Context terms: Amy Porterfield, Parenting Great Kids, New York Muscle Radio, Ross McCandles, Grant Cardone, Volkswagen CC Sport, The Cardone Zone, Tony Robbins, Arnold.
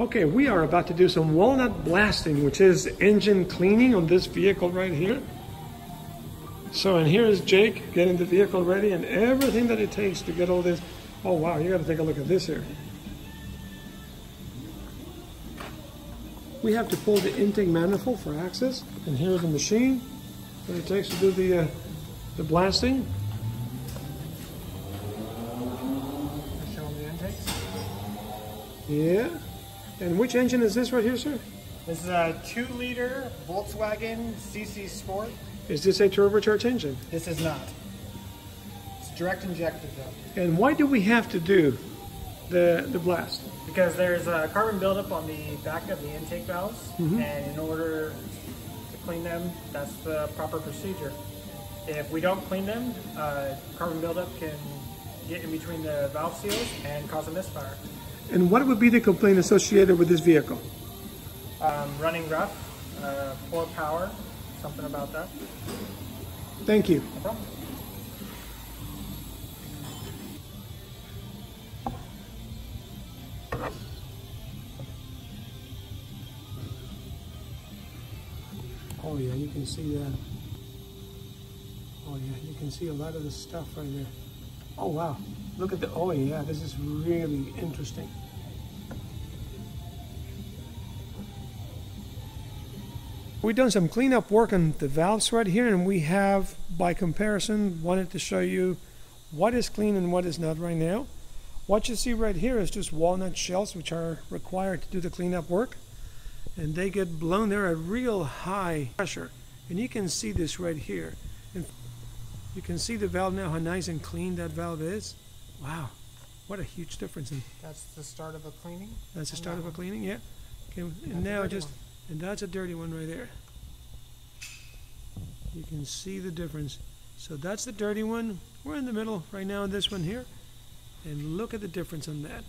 Okay, we are about to do some walnut blasting, which is engine cleaning on this vehicle right here. So, and here is Jake getting the vehicle ready and everything that it takes to get all this. Oh wow, you gotta take a look at this here. We have to pull the intake manifold for access, and here's the machine that it takes to do the blasting. Show them the intakes. Yeah. And which engine is this right here, sir? This is a 2-liter Volkswagen CC Sport. Is this a turbocharged engine? This is not. It's direct injected though. And why do we have to do the blast? Because there's a carbon buildup on the back of the intake valves, and in order to clean them, that's the proper procedure. If we don't clean them, carbon buildup can get in between the valve seals and cause a misfire. And what would be the complaint associated with this vehicle? Running rough, poor power, something about that. Thank you. No problem. Oh yeah, you can see that. Oh yeah, you can see a lot of the stuff right there. Oh wow. Look at the, oh yeah, this is really interesting. We've done some cleanup work on the valves right here, and we have, by comparison, wanted to show you what is clean and what is not right now. What you see right here is just walnut shells, which are required to do the cleanup work, and they get blown there at real high pressure. And you can see this right here. And you can see the valve now, how nice and clean that valve is. Wow, what a huge difference. That's the start of a cleaning? That's the start of a cleaning, yeah. Okay, and now just, and that's a dirty one right there. You can see the difference. So that's the dirty one. We're in the middle right now on this one here. And look at the difference on that.